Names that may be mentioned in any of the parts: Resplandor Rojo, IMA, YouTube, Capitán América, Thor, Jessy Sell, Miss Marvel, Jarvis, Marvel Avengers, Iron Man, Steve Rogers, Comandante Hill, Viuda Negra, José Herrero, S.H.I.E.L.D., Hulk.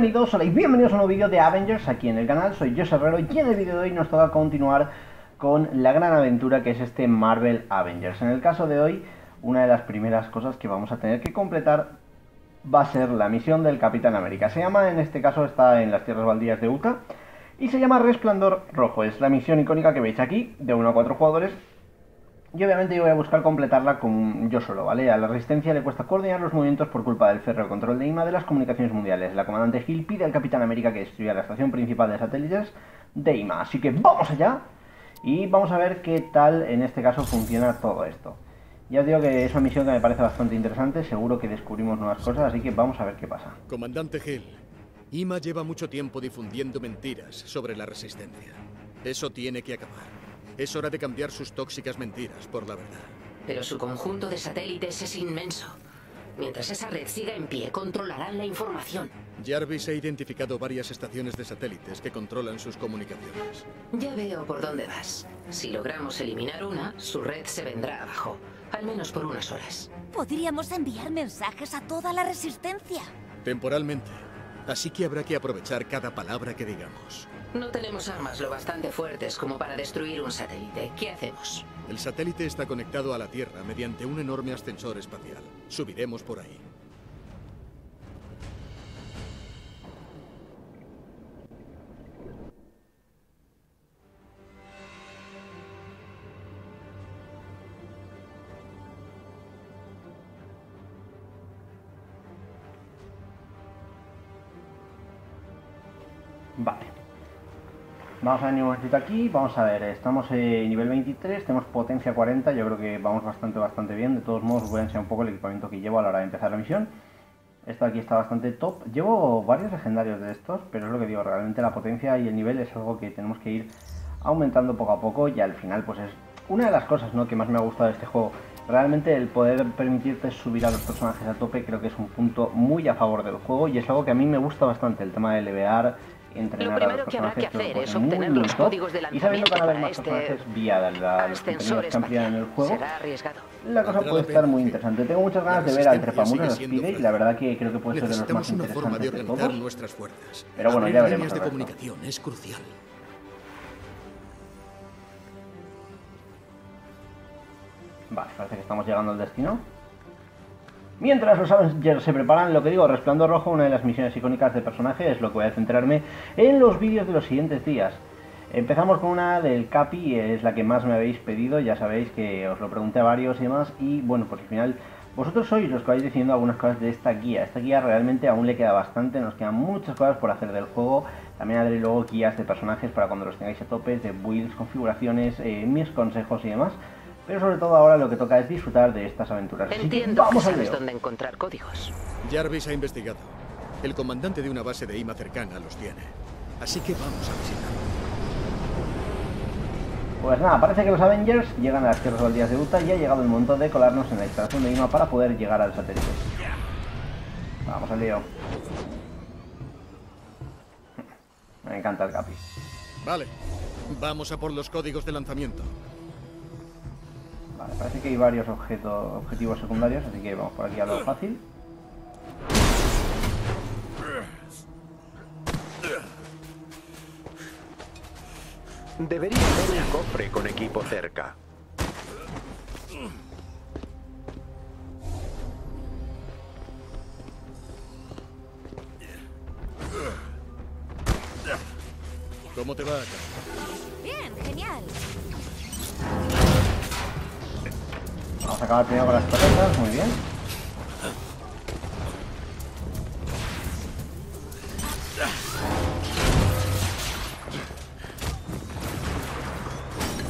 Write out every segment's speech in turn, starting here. Bienvenidos, hola y bienvenidos a un nuevo vídeo de Avengers aquí en el canal. Soy José Herrero y en el vídeo de hoy nos toca continuar con la gran aventura que es este Marvel Avengers. En el caso de hoy, una de las primeras cosas que vamos a tener que completar va a ser la misión del Capitán América. Se llama, en este caso está en las tierras baldías de Utah y se llama Resplandor Rojo. Es la misión icónica que veis aquí, de 1 a 4 jugadores. Y obviamente yo voy a buscar completarla con yo solo, ¿vale? A la Resistencia le cuesta coordinar los movimientos por culpa del férreo control de IMA de las comunicaciones mundiales. La Comandante Hill pide al Capitán América que destruya la estación principal de satélites de IMA. Así que vamos allá y vamos a ver qué tal en este caso funciona todo esto. Ya os digo que es una misión que me parece bastante interesante, seguro que descubrimos nuevas cosas, así que vamos a ver qué pasa. Comandante Hill, IMA lleva mucho tiempo difundiendo mentiras sobre la Resistencia. Eso tiene que acabar. Es hora de cambiar sus tóxicas mentiras por la verdad. Pero su conjunto de satélites es inmenso. Mientras esa red siga en pie, controlarán la información. Jarvis ha identificado varias estaciones de satélites que controlan sus comunicaciones. Ya veo por dónde vas. Si logramos eliminar una, su red se vendrá abajo. Al menos por unas horas. Podríamos enviar mensajes a toda la Resistencia. Temporalmente. Así que habrá que aprovechar cada palabra que digamos. No tenemos armas lo bastante fuertes como para destruir un satélite. ¿Qué hacemos? El satélite está conectado a la Tierra mediante un enorme ascensor espacial. Subiremos por ahí. Vale. Vamos a ver un momentito aquí, vamos a ver, estamos en nivel 23, tenemos potencia 40, yo creo que vamos bastante bien. De todos modos, os voy a enseñar un poco el equipamiento que llevo a la hora de empezar la misión. Esto aquí está bastante top, llevo varios legendarios de estos, pero es lo que digo, realmente la potencia y el nivel es algo que tenemos que ir aumentando poco a poco y al final pues es una de las cosas, ¿no?, que más me ha gustado de este juego. Realmente el poder permitirte subir a los personajes a tope creo que es un punto muy a favor del juego y es algo que a mí me gusta bastante, el tema de levear. Lo primero que habrá que hacer es obtener los códigos de lanzamiento para este ascensor espacial. Será arriesgado. La cosa puede estar muy interesante. Tengo muchas ganas de ver al trepamuros Spide y la verdad que creo que puede ser de los más interesantes de todos. Pero bueno, ya veremos. De comunicación es crucial. Vale, parece que estamos llegando al destino. Mientras los Avengers se preparan, lo que digo, Resplandor Rojo, una de las misiones icónicas de personaje, es lo que voy a centrarme en los vídeos de los siguientes días. Empezamos con una del Capi, es la que más me habéis pedido, ya sabéis que os lo pregunté a varios y demás, y bueno, pues al final vosotros sois los que vais diciendo algunas cosas de esta guía. Esta guía realmente aún le queda bastante, nos quedan muchas cosas por hacer del juego. También haré luego guías de personajes para cuando los tengáis a topes, de builds, configuraciones, mis consejos y demás. Pero sobre todo ahora lo que toca es disfrutar de estas aventuras. Entiendo que sabes dónde encontrar códigos. Jarvis ha investigado. El comandante de una base de IMA cercana los tiene. Así que vamos a visitarlo. Pues nada, parece que los Avengers llegan a las tierras baldías de Utah y ha llegado el momento de colarnos en la instalación de IMA para poder llegar al satélite. Vamos al lío. Me encanta el Capi. Vale, vamos a por los códigos de lanzamiento. Vale, parece que hay varios objetivos secundarios, así que vamos por aquí a lo fácil. Debería haber un cofre con equipo cerca. ¿Cómo te va acá? Bien, genial. Vamos a acabar primero con las torretas, muy bien.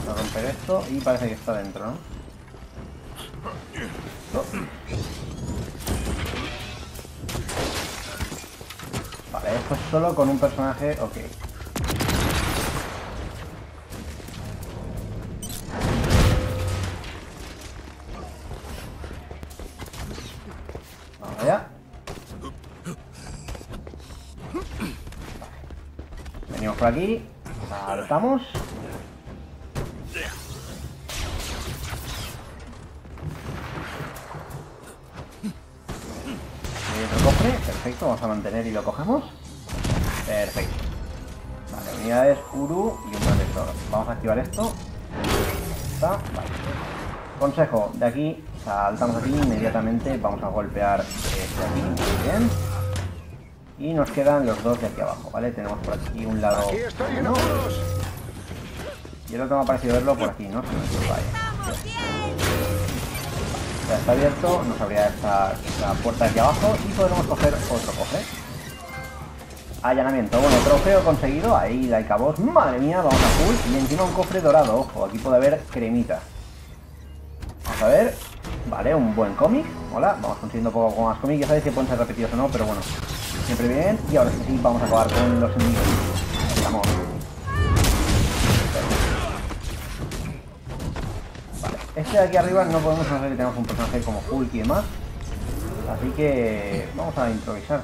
Vamos a romper esto y parece que está dentro, ¿no? Oh. Vale, esto es solo con un personaje, ok. Por aquí, saltamos. Hay otro cofre, perfecto, vamos a mantener y lo cogemos. Perfecto. Vale, unidades, Uru y un protector. Vamos a activar esto. Está, vale. Consejo, de aquí saltamos aquí inmediatamente. Vamos a golpear este aquí. Muy bien. Y nos quedan los dos de aquí abajo, ¿vale? Tenemos por aquí un lado. Aquí estoy, ¿no? Y el otro me ha parecido verlo por aquí, ¿no? Vale. Ya está abierto, nos abrirá esta puerta de aquí abajo y podremos coger otro cofre. Allanamiento, bueno, trofeo conseguido, ahí like a boss. Madre mía, vamos a full. Y encima un cofre dorado, ojo, aquí puede haber cremita. Vamos a ver, vale, un buen cómic. Hola, vamos consiguiendo poco más cómic. Ya sabéis que pueden ser repetidos o no, pero bueno. Siempre bien, y ahora sí vamos a acabar con los enemigos. Vamos. Vale, este de aquí arriba no podemos hacer que tenemos un personaje como Hulk y demás. Así que vamos a improvisar.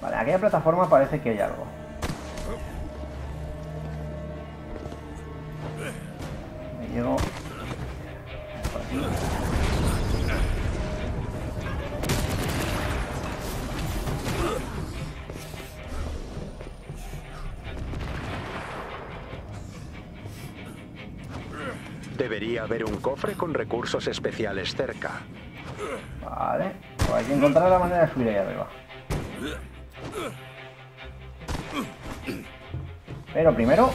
Vale, aquella plataforma parece que hay algo. Me llego por aquí. Debería haber un cofre con recursos especiales cerca. Vale, pues hay que encontrar la manera de subir ahí arriba. Pero primero...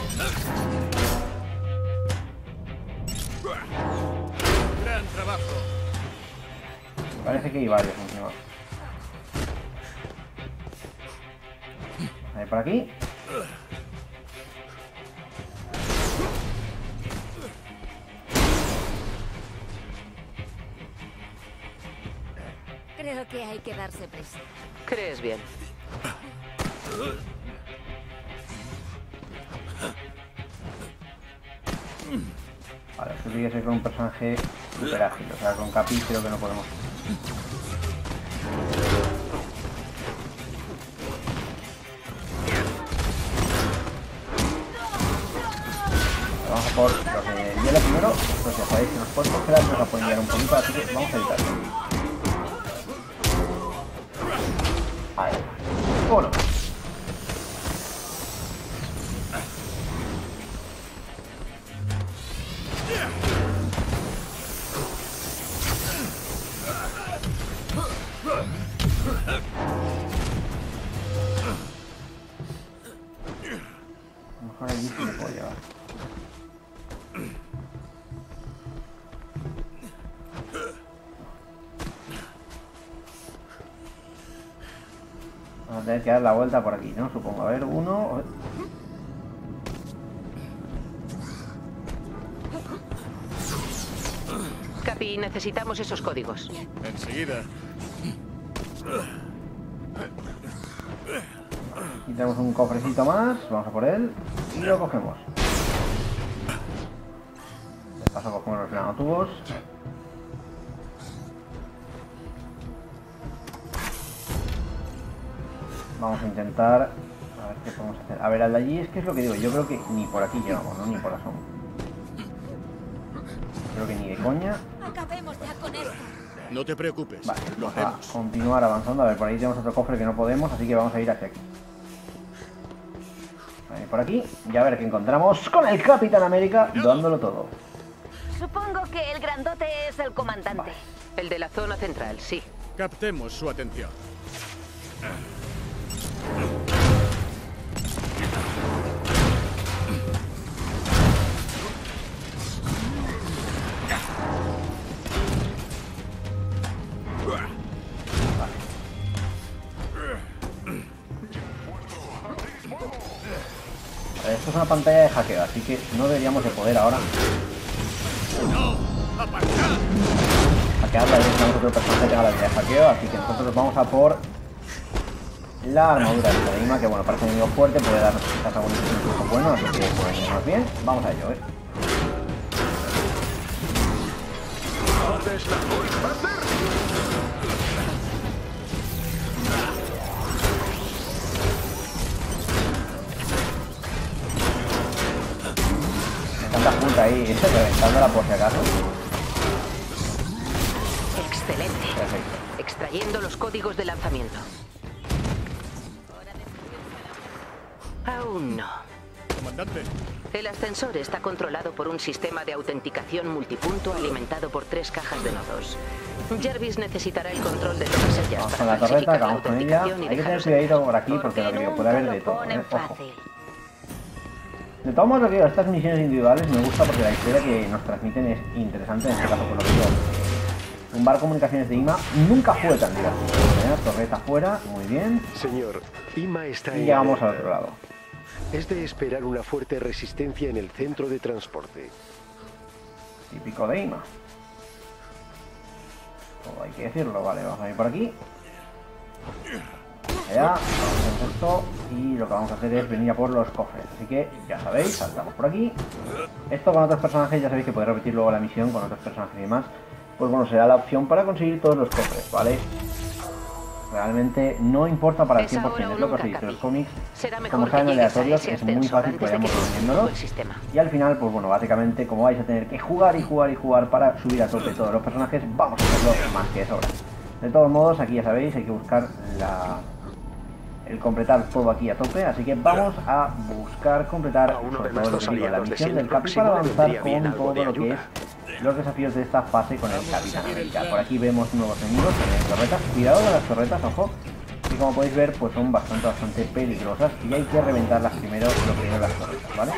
Gran trabajo. Parece que hay varios encima. A ver, por aquí. Creo que hay que darse prisa. Crees bien. Vale, esto tiene que ser con un personaje super ágil, o sea, con Capi creo que no podemos. Vale, vamos a por los de hielo primero. Pues ya sabéis que nos podemos quedar, nos la pueden llevar un poquito, así que vamos a evitarlo. Bueno. Mejor allí que me puedo llevar. Vamos a tener que dar la vuelta por aquí, ¿no? Supongo. A ver, uno... Capi, necesitamos esos códigos. Enseguida. Aquí tenemos un cofrecito más. Vamos a por él. Y lo cogemos. De paso cogemos los nanotubos. Vamos a intentar a ver qué podemos hacer. A ver, al de allí es que es lo que digo. Yo creo que ni por aquí llegamos, ¿no? Ni por asomo. Creo que ni de coña. Acabemos ya con esto. No te preocupes. Vale, lo hacemos. A continuar avanzando. A ver, por ahí tenemos otro cofre que no podemos, así que vamos a ir hacia aquí. A ver, por aquí. Y a ver qué encontramos con el Capitán América dándolo todo. Supongo que el grandote es el comandante. Vale. El de la zona central, sí. Captemos su atención. Esto es una pantalla de hackeo, así que no deberíamos de poder ahora hackearla directamente a otro personaje que tenga la habilidad de hackeo, así que nosotros vamos a por la armadura de IMA, que bueno, parece un enemigo fuerte, puede darnos quizás algún impulso bueno, así que podemos irnos bien, vamos a ello, ¿eh? Tanta puta ahí, reventándola por si acaso. Excelente. Perfecto. Extrayendo los códigos de lanzamiento. Aún no. Comandante. El ascensor está controlado por un sistema de autenticación multipunto alimentado por 3 cajas de nodos. Jarvis necesitará el control de todas ellas. Vamos con la torreta, acabamos con ella. Hay que tener cuidado por aquí porque lo que puede haber de todo, ¿eh? Ojo. De todos modos, estas misiones individuales me gusta porque la historia que nos transmiten es interesante, en este caso por lo que yo. Un bar comunicaciones de IMA nunca fue tan divertido. Torreta fuera, muy bien. Señor, IMA está en. Y llegamos al otro lado. Es de esperar una fuerte resistencia en el centro de transporte. Típico de IMA. Todo hay que decirlo, vale, vamos a ir por aquí. Allá, vamos a esto y lo que vamos a hacer es venir a por los cofres. Así que ya sabéis, saltamos por aquí. Esto con otros personajes, ya sabéis que podéis repetir luego la misión con otros personajes y demás. Pues bueno, será la opción para conseguir todos los cofres, ¿vale? Realmente no importa para el 100% es lo que os he dicho, los cómics, como saben, aleatorios, es muy fácil que vayamos reuniéndolos. Y al final, pues bueno, básicamente, como vais a tener que jugar y jugar y jugar para subir a tope todos los personajes, vamos a hacerlo más que sobra. De todos modos, aquí ya sabéis, hay que buscar el completar todo aquí a tope, así que vamos a buscar completar sobre todo lo que digo, la misión del Capi para avanzar con todo lo que es los desafíos de esta fase con el Capitán América. Por aquí vemos nuevos enemigos, torretas, cuidado con las torretas, ojo, y como podéis ver pues son bastante peligrosas y hay que reventarlas primero, lo primero las torretas, ¿vale?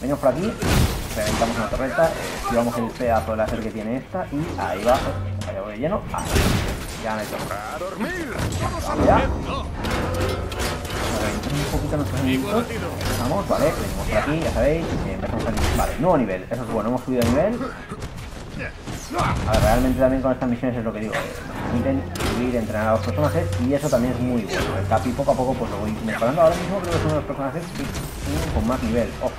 Venimos por aquí, reventamos una torreta, activamos el pedazo de láser que tiene esta y ahí va, ahí voy de lleno, ahí, ya me toca. Vamos ya. Un poquito nuestros enemigos, empezamos, vale, venimos por aquí, ya sabéis, empezamos aquí, vale, nuevo nivel, eso es bueno, hemos subido de nivel. A ver, realmente también con estas misiones es lo que digo, nos permiten subir, entrenar a los personajes y eso también es muy bueno. El Capi poco a poco pues lo voy mejorando, ahora mismo creo que es uno de los personajes que tienen con más nivel, ojo.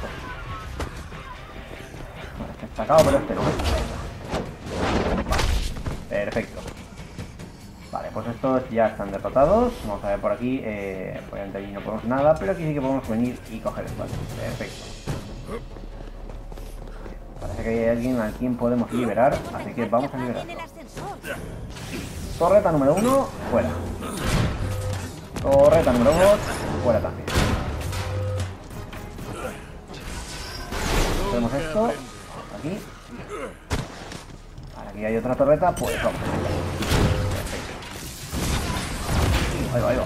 Bueno, está destacado, pero este no es. Vale, perfecto. Vale, pues estos ya están derrotados. Vamos a ver por aquí, obviamente allí no podemos nada, pero aquí sí que podemos venir y coger esto. Perfecto. Parece que hay alguien al quien podemos liberar, así que vamos a liberar. Torreta número 1, fuera. Torreta número 2, fuera también. Tenemos esto, aquí. Ahora aquí hay otra torreta, pues vamos. Ahí va, ahí va.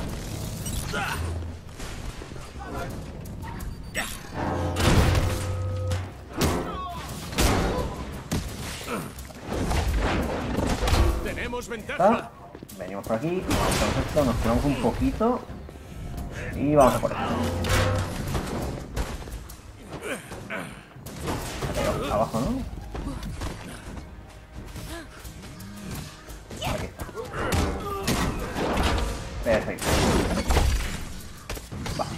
Tenemos ventaja. Venimos por aquí, vamos esto, nos curamos un poquito y vamos a por esto. Ahí va, abajo, ¿no? Perfecto. Vale.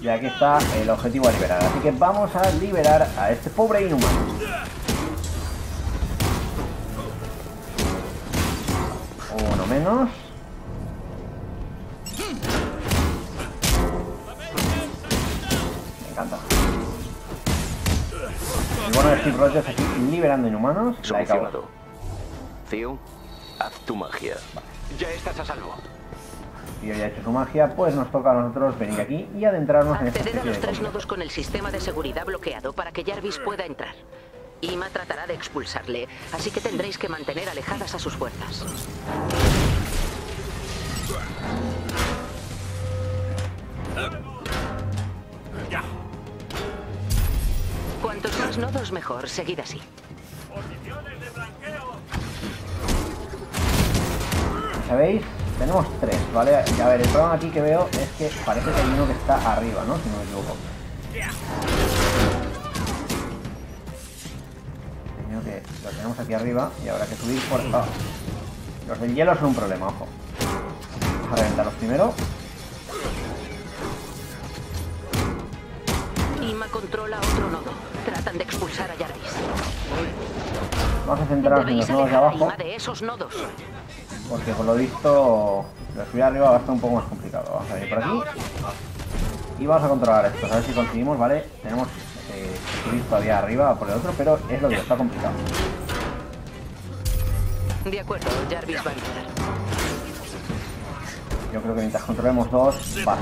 Y aquí está el objetivo a liberar. Así que vamos a liberar a este pobre inhumano. Uno menos. Me encanta. El bueno de Steve Rogers aquí liberando inhumanos. La he cagado. Haz tu magia. Vale. Ya estás a salvo. Y ya he hecho su magia, pues nos toca a nosotros venir aquí y adentrarnos en esta especie de... Acceder a los 3 nodos con el sistema de seguridad bloqueado para que Jarvis pueda entrar. Ima tratará de expulsarle, así que tendréis que mantener alejadas a sus fuerzas. Cuantos más nodos mejor, seguid así. ¿Sabéis? Tenemos 3, ¿vale? A ver, el problema aquí que veo es que parece que hay uno que está arriba, ¿no? Si no me equivoco. Creo que lo tenemos aquí arriba y habrá que subir por abajo. Los del hielo son un problema, ojo. Vamos a reventarlos primero. Ima controla otro nodo. Tratan de expulsar a Jarvis. Vamos a centrarnos en los nodos de abajo. Porque por lo visto, la subida arriba va a estar un poco más complicado. Vamos a ir por aquí. Y vamos a controlar esto. A ver si conseguimos, ¿vale? Tenemos que subir todavía arriba por el otro, pero es lo que está complicado. De acuerdo, Jarvis va a entrar. Yo creo que mientras controlemos dos, va.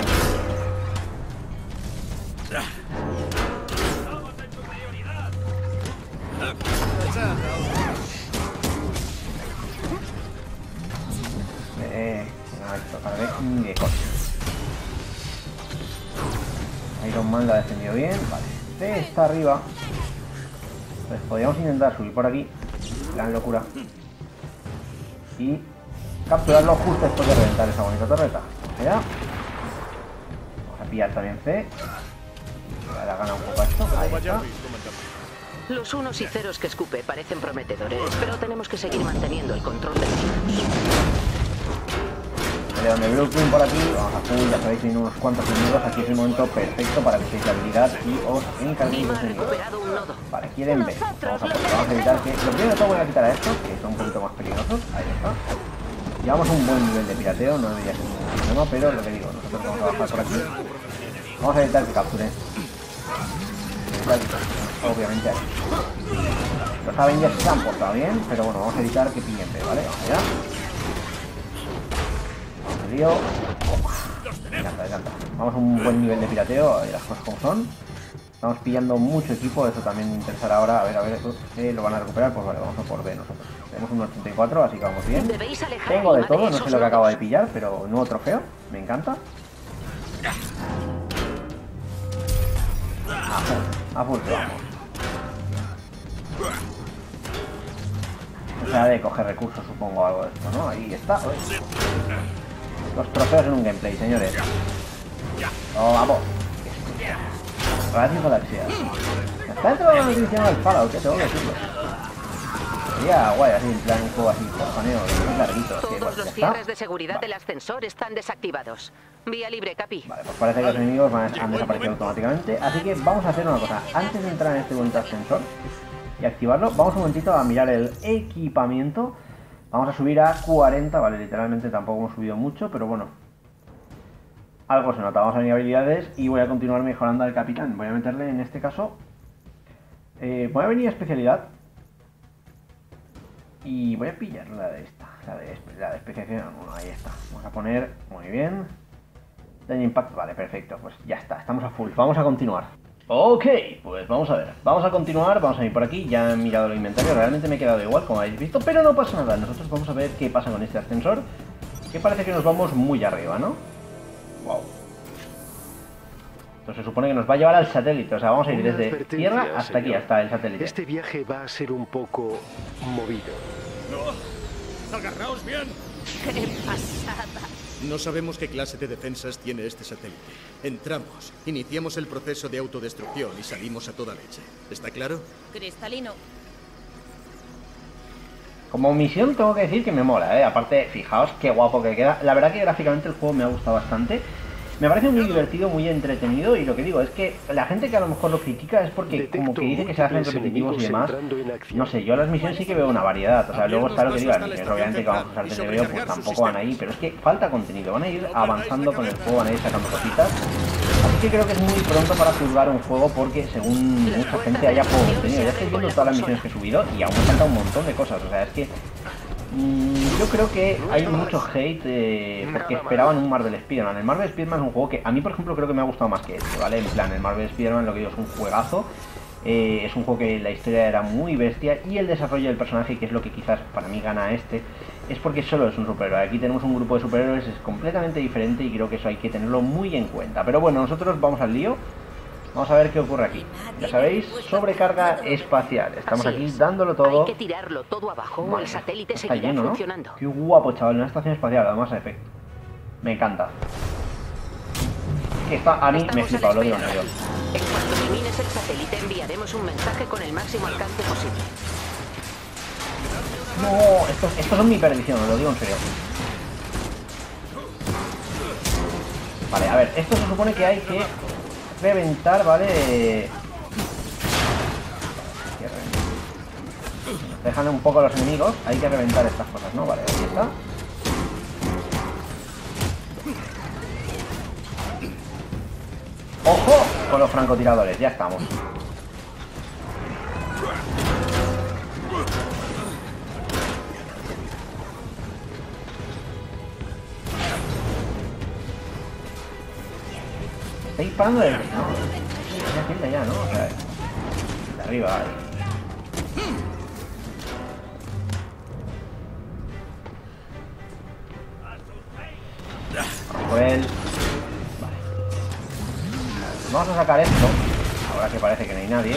No hay que tocar de Iron Man la ha defendido bien. Vale, este está arriba. Pues podríamos intentar subir por aquí. Gran locura. Y capturarlo justo después de reventar esa bonita torreta. ¿Ya? Vamos a pillar también C. Le da gana un poco a esto. Ahí está. Los unos y ceros que escupe parecen prometedores, pero tenemos que seguir manteniendo el control de los unos. Vale, donde el Blueprint por aquí, vamos a subir, ya sabéis, en unos cuantos minutos. Aquí es el momento perfecto para que seáis la habilidad y os encarguéis de ese nivel. Vale, quieren ver. Vamos a evitar que... Lo primero que voy a quitar a estos, que son un poquito más peligrosos. Ahí está. Llevamos un buen nivel de pirateo, no debería ser ningún problema, pero lo que digo, nosotros vamos a bajar por aquí. Vamos a evitar que capturen. Obviamente aquí. Los Avengers se han portado bien, pero bueno, vamos a evitar que pillen, ¿vale? Vamos allá. Vamos al lío. Me encanta, me encanta. Vamos a un buen nivel de pirateo, a ver las cosas como son. Estamos pillando mucho equipo, eso también me interesará ahora. A ver, ¿lo van a recuperar? Pues vale, vamos a por B nosotros. Tenemos un 84, así que vamos bien. Tengo de todo, no sé lo que acabo de pillar, pero nuevo trofeo, me encanta. A full, vamos. O sea, de coger recursos, supongo, algo de esto, ¿no? Ahí está. Oye. Los trofeos en un gameplay, señores. ¡Oh, vamos! Radio Galaxia. Está dentro de la noticia del Fallout, que tengo que decirlo. Sería guay, así en plan un juego así, cojoneo, muy larguito. Todos los cierres de seguridad del ascensor están desactivados. Vía libre, Capi. Vale, pues parece que los enemigos han desaparecido automáticamente. Así que vamos a hacer una cosa. Antes de entrar en este bonito ascensor y activarlo, vamos un momentito a mirar el equipamiento. Vamos a subir a 40, vale, literalmente tampoco hemos subido mucho, pero bueno. Algo se nota, vamos a venir a habilidades y voy a continuar mejorando al capitán. Voy a meterle en este caso... voy a venir a especialidad. Y voy a pillar la de esta, la de especialización. Bueno, ahí está. Vamos a poner... Muy bien. Daño Impact, vale, perfecto. Pues ya está, estamos a full. Vamos a continuar. Ok, pues vamos a ver. Vamos a continuar, vamos a ir por aquí. Ya he mirado el inventario, realmente me he quedado igual, como habéis visto. Pero no pasa nada, nosotros vamos a ver qué pasa con este ascensor. Que parece que nos vamos muy arriba, ¿no? Wow. Entonces se supone que nos va a llevar al satélite, o sea, vamos a ir desde tierra hasta señor. Aquí, hasta el satélite. Este viaje va a ser un poco movido. No, agarraos bien. ¡Qué pasada! No sabemos qué clase de defensas tiene este satélite. Entramos, iniciamos el proceso de autodestrucción y salimos a toda leche. ¿Está claro? Cristalino. Como misión tengo que decir que me mola, ¿eh? Aparte, fijaos qué guapo que queda. La verdad que gráficamente el juego me ha gustado bastante. Me parece muy divertido, muy entretenido. Y lo que digo es que la gente que a lo mejor lo critica es porque como que dice que se hacen repetitivos y demás. No sé, yo las misiones sí que veo una variedad. O sea, luego está lo que digan, obviamente que vamos a usar el TVO, pues tampoco van ahí. Pero es que falta contenido, van a ir avanzando con el juego, van a ir sacando cositas. Así que creo que es muy pronto para juzgar un juego porque según mucha gente haya poco contenido. Ya estoy viendo todas las misiones que he subido y aún me falta un montón de cosas. O sea, es que yo creo que hay mucho hate porque esperaban un Marvel Spider-Man. El Marvel Spider-Man es un juego que a mí, por ejemplo, creo que me ha gustado más que este, ¿vale? En plan, el Marvel Spider-Man, lo que digo, es un juegazo. Es un juego que la historia era muy bestia y el desarrollo del personaje, que es lo que quizás para mí gana este, es porque solo es un superhéroe. Aquí tenemos un grupo de superhéroes, es completamente diferente y creo que eso hay que tenerlo muy en cuenta. Pero bueno, nosotros vamos al lío, vamos a ver qué ocurre aquí. Ya sabéis, sobrecarga espacial. Estamos aquí dándolo todo. Hay que tirarlo todo abajo, el satélite está lleno, ¿no? Qué guapo, chaval, una estación espacial, además, me encanta. Está, a mí me flipa, lo digo en serio. En cuanto elimines el satélite enviaremos un mensaje con el máximo alcance posible. No, estos son mi perdición, lo digo en serio. Vale, a ver, esto se supone que hay que reventar, ¿vale? Dejando un poco a los enemigos, hay que reventar estas cosas, ¿no? Vale, ahí está. ¡Ojo! Con los francotiradores, ya estamos. está disparando de... No, hay gente ya, ¿no? O sea, de arriba, ahí. Vamos por él. Vale. Vamos a sacar esto. Ahora que parece que no hay nadie.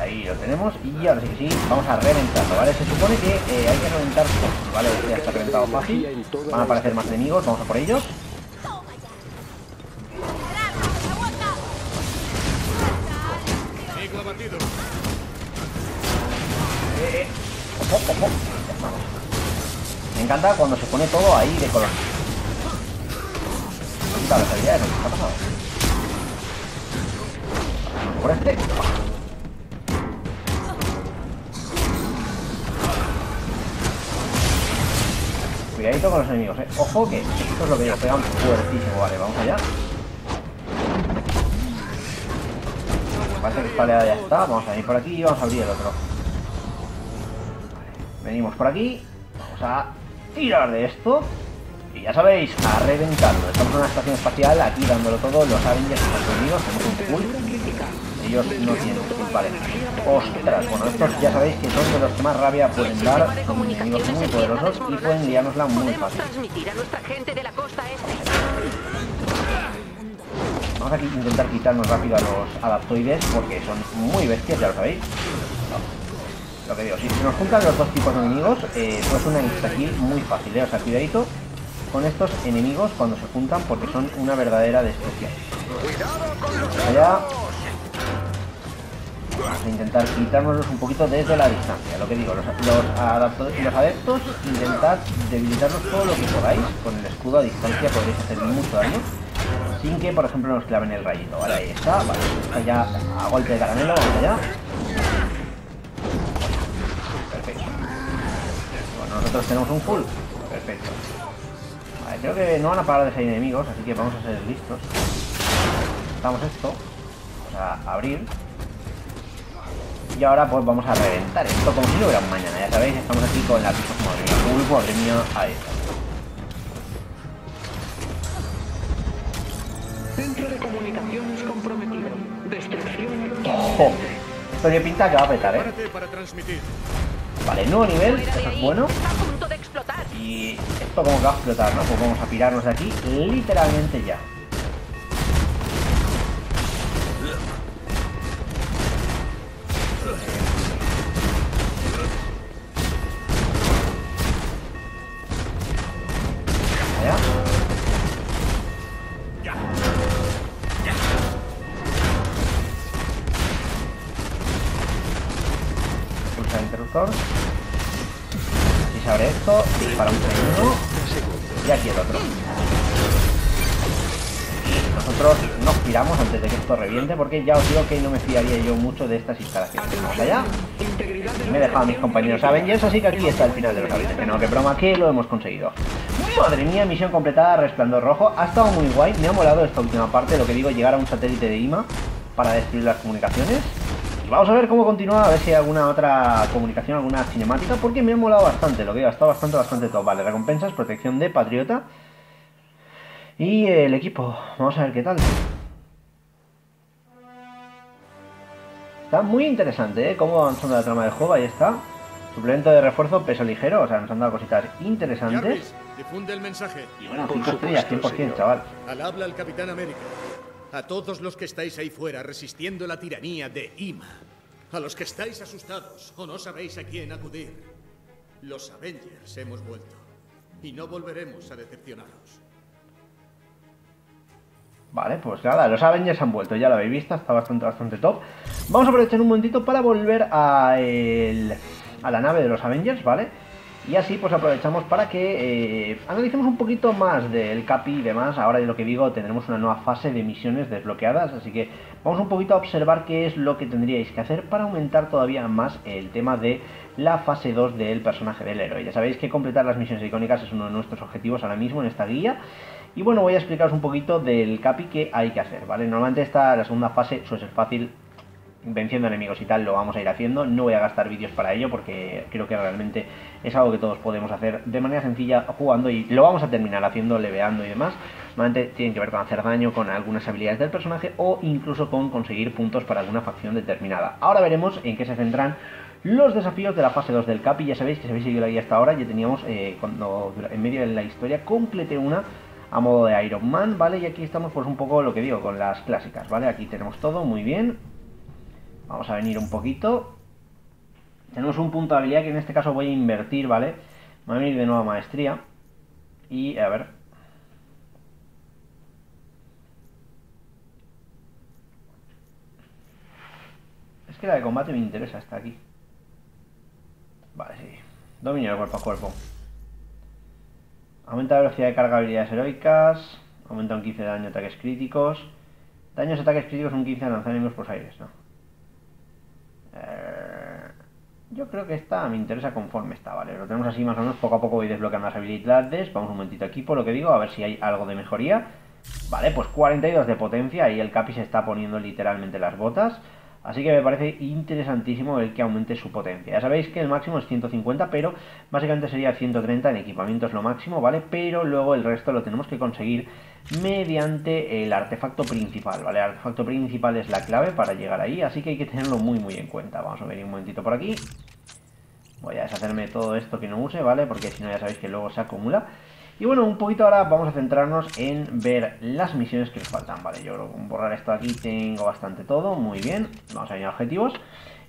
Ahí lo tenemos. Y ahora sí que sí, vamos a reventarlo, ¿vale? Se supone que hay que reventar todo, ¿vale? Ya está reventado fácil. Van a aparecer más enemigos. Vamos a por ellos. Ojo, ojo. Me encanta cuando se pone todo ahí de color. Quita las habilidades, ¿qué ha pasado? Por este. Cuidadito con los enemigos, ¿eh? Ojo que esto es lo que ellos pegan fuertísimo. Vale, vamos allá. Parece que esta oleada ya está. Vamos a venir por aquí y vamos a abrir el otro. Venimos por aquí, vamos a tirar de esto y ya sabéis, a reventarlo. Estamos en una estación espacial, aquí dándolo todo, los Avengers están unidos, tenemos un pool, ellos no tienen culpables. Ostras, bueno, estos ya sabéis que son de los que más rabia pueden dar, son enemigos muy poderosos y pueden liárnosla muy fácil. Vamos aquí a intentar quitarnos rápido a los adaptoides porque son muy bestias, ya lo sabéis. Lo que digo, si se nos juntan los dos tipos de enemigos, pues una insta-kill muy fácil, ¿eh? O sea, cuidadito con estos enemigos cuando se juntan porque son una verdadera destrucción. Allá. Vamos a intentar quitárnoslos un poquito desde la distancia. Lo que digo, los adeptos, intentad debilitarlos todo lo que podáis. Con el escudo a distancia podréis hacer mucho daño sin que, por ejemplo, nos claven el rayito. Vale, ahí está, vale, está ya a golpe de caramelo, vamos allá. Nosotros tenemos un full. Perfecto. Vale, creo que no van a parar de salir enemigos, así que vamos a ser listos. Damos esto. Vamos a abrir. Y ahora pues vamos a reventar esto como si lo hubiera mañana. Ya sabéis, estamos aquí con la pizza como de pulpo, abrimio a esto. Centro de comunicaciones comprometido. Destrucción. ¡Ojo! Esto tiene pinta que va a petar, ¿eh? Vale, nuevo nivel, eso es bueno. Y esto como que va a explotar, ¿no? Pues vamos a pirarnos de aquí literalmente ya. Si se abre esto, dispara un segundo y aquí el otro. Nosotros nos piramos antes de que esto reviente porque ya os digo que no me fiaría yo mucho de estas instalaciones. Vamos allá. Me he dejado a mis compañeros Avengers, así que aquí está el final de los Avengers. No, qué broma, que lo hemos conseguido. Madre mía, misión completada, Resplandor Rojo. Ha estado muy guay, me ha molado esta última parte, lo que digo, llegar a un satélite de IMA para destruir las comunicaciones. Vamos a ver cómo continúa, a ver si hay alguna otra comunicación, alguna cinemática, porque me ha molado bastante, lo que ha estado bastante top. Vale, recompensas, protección de Patriota y el equipo. Vamos a ver qué tal. Está muy interesante, ¿eh? Cómo avanzando la trama del juego, ahí está. Suplemento de refuerzo, peso ligero, o sea, nos han dado cositas interesantes. Jarvis, difunde el mensaje. Y bueno, 5 estrellas, 100%, chaval. Al habla el Capitán América. A todos los que estáis ahí fuera resistiendo la tiranía de IMA. A los que estáis asustados o no sabéis a quién acudir. Los Avengers hemos vuelto. Y no volveremos a decepcionaros. Vale, pues nada, los Avengers han vuelto. Ya lo habéis visto, está bastante top. Vamos a aprovechar un momentito para volver a la nave de los Avengers, ¿vale? Y así pues aprovechamos para que analicemos un poquito más del Capi y demás. Ahora de lo que digo, tendremos una nueva fase de misiones desbloqueadas, así que vamos un poquito a observar qué es lo que tendríais que hacer para aumentar todavía más el tema de la fase 2 del personaje del héroe. Ya sabéis que completar las misiones icónicas es uno de nuestros objetivos ahora mismo en esta guía. Y bueno, voy a explicaros un poquito del Capi que hay que hacer, ¿vale? Normalmente esta, la segunda fase suele ser fácil. venciendo enemigos y tal, lo vamos a ir haciendo. No voy a gastar vídeos para ello porque creo que realmente es algo que todos podemos hacer de manera sencilla jugando, y lo vamos a terminar haciendo, leveando y demás. Normalmente tienen que ver con hacer daño, con algunas habilidades del personaje o incluso con conseguir puntos para alguna facción determinada. Ahora veremos en qué se centran los desafíos de la fase 2 del Capi. Ya sabéis que si habéis seguido la guía hasta ahora, ya teníamos, cuando en medio de la historia, completé una a modo de Iron Man, ¿vale? Y aquí estamos pues un poco lo que digo, con las clásicas, ¿vale? Aquí tenemos todo, muy bien. Vamos a venir un poquito. Tenemos un punto de habilidad que en este caso voy a invertir, ¿vale? Voy a venir de nuevo a maestría. Y a ver. Es que la de combate me interesa, está aquí. Vale, sí. Dominio del cuerpo a cuerpo. Aumenta la velocidad de carga de habilidades heroicas. Aumenta un 15 de daño de ataques críticos. Daños de ataques críticos un 15 de lanzar enemigos por aires, ¿no? Yo creo que esta me interesa conforme está, ¿vale? Lo tenemos así más o menos, poco a poco voy desbloqueando las habilidades. Vamos un momentito aquí por lo que digo, a ver si hay algo de mejoría. Vale, pues 42 de potencia, ahí el Capi se está poniendo literalmente las botas. Así que me parece interesantísimo el que aumente su potencia. Ya sabéis que el máximo es 150, pero básicamente sería 130 en equipamiento es lo máximo, ¿vale? Pero luego el resto lo tenemos que conseguir mediante el artefacto principal, ¿vale? El artefacto principal es la clave para llegar ahí, así que hay que tenerlo muy en cuenta. Vamos a venir un momentito por aquí. Voy a deshacerme de todo esto que no use, ¿vale? Porque si no ya sabéis que luego se acumula. Y bueno, un poquito ahora vamos a centrarnos en ver las misiones que nos faltan, ¿vale? Yo creo que con borrar esto aquí tengo bastante todo, muy bien. Vamos a ir a objetivos.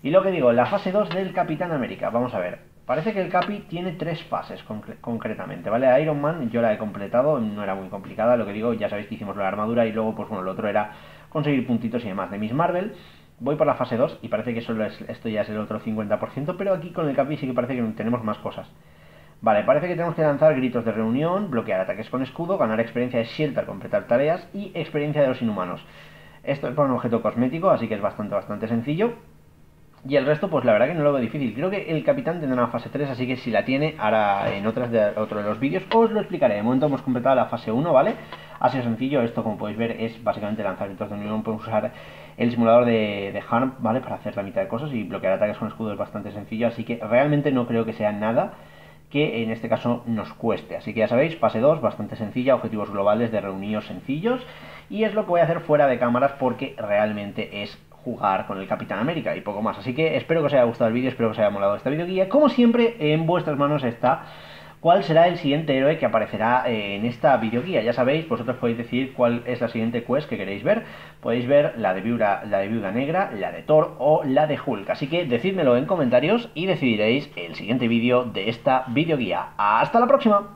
Y lo que digo, la fase 2 del Capitán América, vamos a ver. Parece que el Capi tiene 3 fases concretamente, ¿vale? Iron Man yo la he completado, no era muy complicada, lo que digo, ya sabéis que hicimos la armadura y luego, pues bueno, lo otro era conseguir puntitos y demás. De Miss Marvel voy por la fase 2 y parece que solo esto ya es el otro 50%, pero aquí con el Capi sí que parece que tenemos más cosas. Vale, parece que tenemos que lanzar gritos de reunión, bloquear ataques con escudo, ganar experiencia de shield al completar tareas y experiencia de los inhumanos. Esto es por un objeto cosmético, así que es bastante sencillo. Y el resto, pues la verdad que no lo veo difícil. Creo que el capitán tendrá una fase 3, así que si la tiene, ahora en otro de los vídeos os lo explicaré. De momento hemos completado la fase 1, ¿vale? Así de sencillo, esto como podéis ver es básicamente lanzar gritos de reunión, podemos usar el simulador de Harm, ¿vale? Para hacer la mitad de cosas, y bloquear ataques con escudo es bastante sencillo, así que realmente no creo que sea nada que en este caso nos cueste. Así que ya sabéis, fase 2, bastante sencilla, objetivos globales de reunidos sencillos, y es lo que voy a hacer fuera de cámaras porque realmente es jugar con el Capitán América y poco más. Así que espero que os haya gustado el vídeo, espero que os haya molado esta videoguía. Como siempre, en vuestras manos está cuál será el siguiente héroe que aparecerá en esta videoguía. Ya sabéis, vosotros podéis decidir cuál es la siguiente quest que queréis ver. Podéis ver la de Viuda Negra, la de Thor o la de Hulk. Así que decídmelo en comentarios y decidiréis el siguiente vídeo de esta videoguía. ¡Hasta la próxima!